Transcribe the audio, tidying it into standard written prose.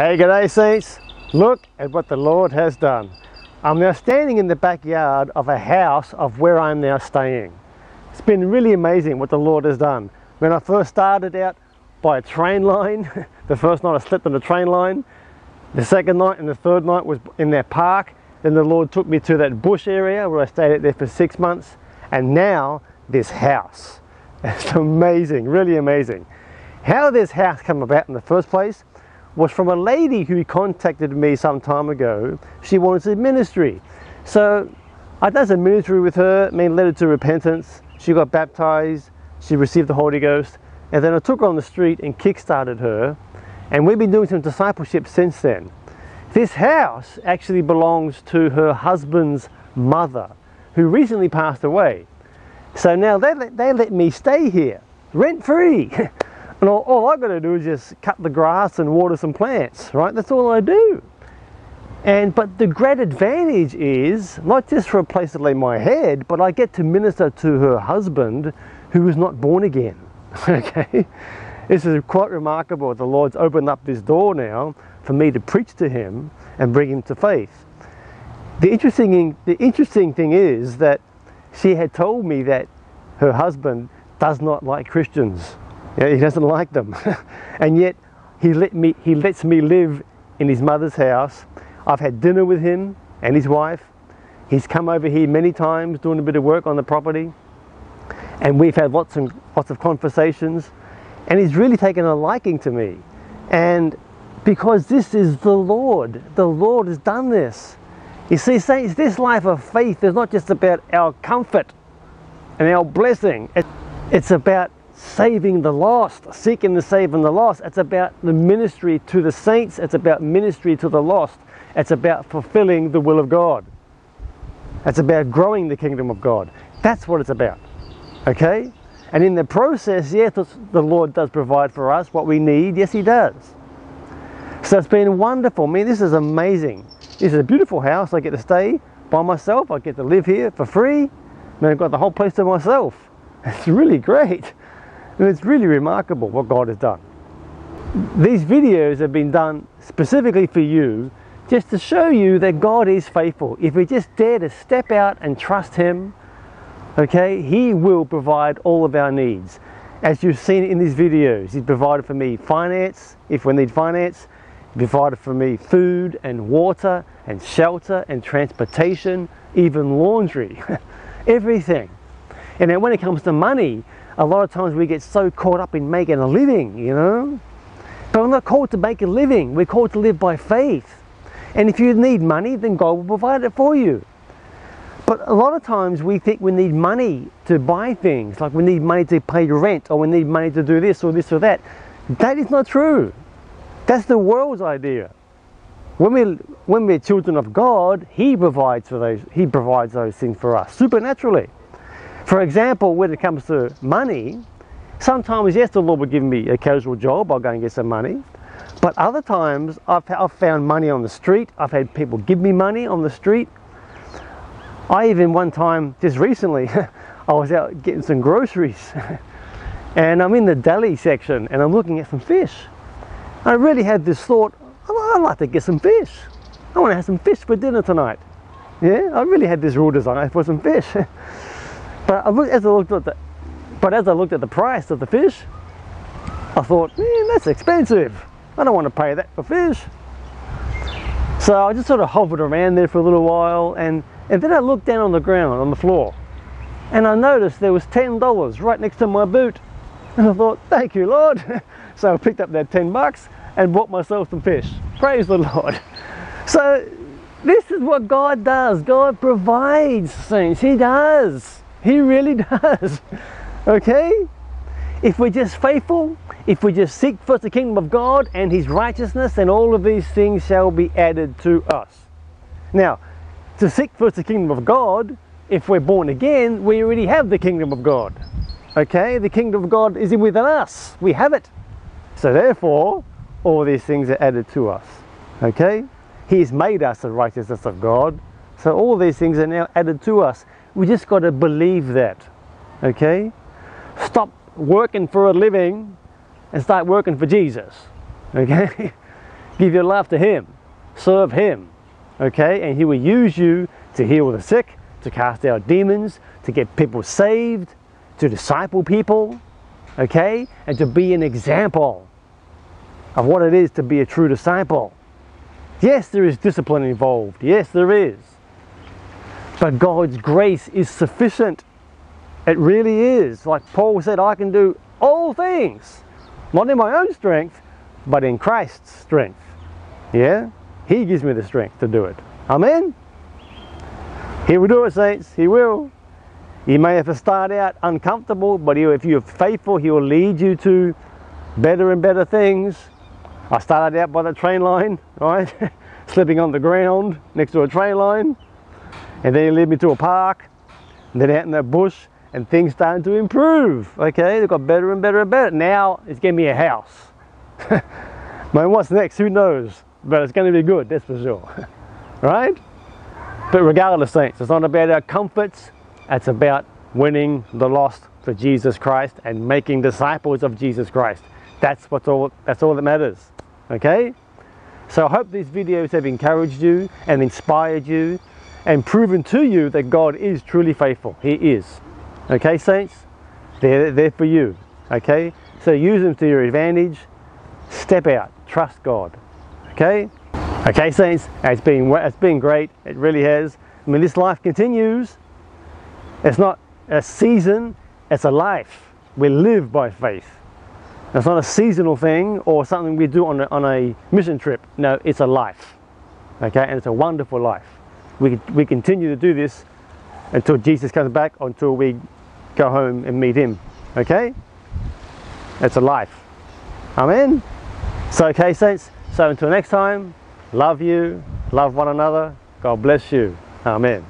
Hey, g'day saints, look at what the Lord has done. I'm now standing in the backyard of a house of where I'm now staying. It's been really amazing what the Lord has done. When I first started out by a train line, the first night I slept on the train line, the second night and the third night was in that park, then the Lord took me to that bush area where I stayed out there for 6 months, and now this house. It's amazing, really amazing. How this house came about in the first place was from a lady who contacted me some time ago. She wanted to do ministry. So I did some ministry with her, led her to repentance. She got baptized, she received the Holy Ghost, and then I took her on the street and kick-started her. And we've been doing some discipleship since then. This house actually belongs to her husband's mother, who recently passed away. So now they let me stay here, rent-free. And all I've got to do is just cut the grass and water some plants, right? That's all I do. But the great advantage is, not just for a place to lay my head, but I get to minister to her husband who is not born again, okay? This is quite remarkable. The Lord's opened up this door now for me to preach to him and bring him to faith. The interesting thing is that she had told me that her husband does not like Christians. He doesn't like them, and yet he lets me live in his mother's house. I've had dinner with him and his wife. He's come over here many times doing a bit of work on the property, and we've had lots of conversations, and he's really taken a liking to me. And because this is the Lord has done this. You see, saints, this life of faith is not just about our comfort and our blessing. It's about saving the lost, seeking the saved and the lost. It's about the ministry to the saints. It's about ministry to the lost. It's about fulfilling the will of God. It's about growing the kingdom of God. That's what it's about, okay? And in the process, yes, the Lord does provide for us what we need. Yes, he does. So it's been wonderful. This is amazing. This is a beautiful house. I get to stay by myself. I get to live here for free. I've got the whole place to myself. It's really great. And it's really remarkable what God has done. These videos have been done specifically for you, just to show you that God is faithful. If we just dare to step out and trust him, okay, he will provide all of our needs. As you've seen in these videos, he's provided for me finance, if we need finance, he provided for me food and water and shelter and transportation, even laundry, everything. And then when it comes to money, a lot of times we get so caught up in making a living, you know. But we're not called to make a living. We're called to live by faith. And if you need money, then God will provide it for you. But a lot of times we think we need money to buy things, like we need money to pay rent, or we need money to do this or that. That is not true. That's the world's idea. When we're children of God, He provides those things for us supernaturally. For example, when it comes to money, sometimes, yes, the Lord will give me a casual job, I'll go and get some money. But other times, I've found money on the street. I've had people give me money on the street. I even one time, just recently, I was out getting some groceries. And I'm in the deli section, and I'm looking at some fish. I really had this thought, I'd like to get some fish. I want to have some fish for dinner tonight. Yeah, I really had this real desire for some fish. But as I looked at the price of the fish, I thought, man, that's expensive. I don't want to pay that for fish. So I just sort of hovered around there for a little while, and then I looked down on the ground, on the floor, and I noticed there was $10 right next to my boot. And I thought, thank you, Lord. So I picked up that $10 and bought myself some fish. Praise the Lord. So this is what God does. God provides things. He does. He really does, okay? If we're just faithful, if we just seek first the kingdom of God and his righteousness, then all of these things shall be added to us. Now, to seek first the kingdom of God, if we're born again, we already have the kingdom of God, okay? The kingdom of God is within us. We have it. So therefore, all these things are added to us, okay? He's made us the righteousness of God, so all these things are now added to us. We just got to believe that, okay? Stop working for a living and start working for Jesus, okay? Give your life to Him. Serve Him. Okay? And He will use you to heal the sick, to cast out demons, to get people saved, to disciple people. Okay? And to be an example of what it is to be a true disciple. Yes, there is discipline involved. Yes, there is. But God's grace is sufficient. It really is. Like Paul said, I can do all things. Not in my own strength, but in Christ's strength. Yeah? He gives me the strength to do it. Amen? He will do it, saints. He will. You may have to start out uncomfortable, but if you're faithful, He will lead you to better and better things. I started out by the train line, right? Slipping on the ground next to a train line. And then He led me to a park, and then out in the bush, and things started to improve. Okay, they got better and better and better. Now it's giving me a house. Man, what's next? Who knows? But it's going to be good, that's for sure. Right? But regardless, saints, it's not about our comforts. It's about winning the lost for Jesus Christ and making disciples of Jesus Christ. That's all that matters. Okay? So I hope these videos have encouraged you and inspired you and proven to you that God is truly faithful. He is. Okay, saints? They're there for you. Okay? So use them to your advantage. Step out. Trust God. Okay? Okay, saints? It's been great. It really has. I mean, this life continues. It's not a season. It's a life. We live by faith. It's not a seasonal thing or something we do on a mission trip. No, it's a life. Okay? And it's a wonderful life. We continue to do this until Jesus comes back, until we go home and meet Him. Okay? It's a life. Amen? So, okay, saints. So, until next time, love you, love one another. God bless you. Amen.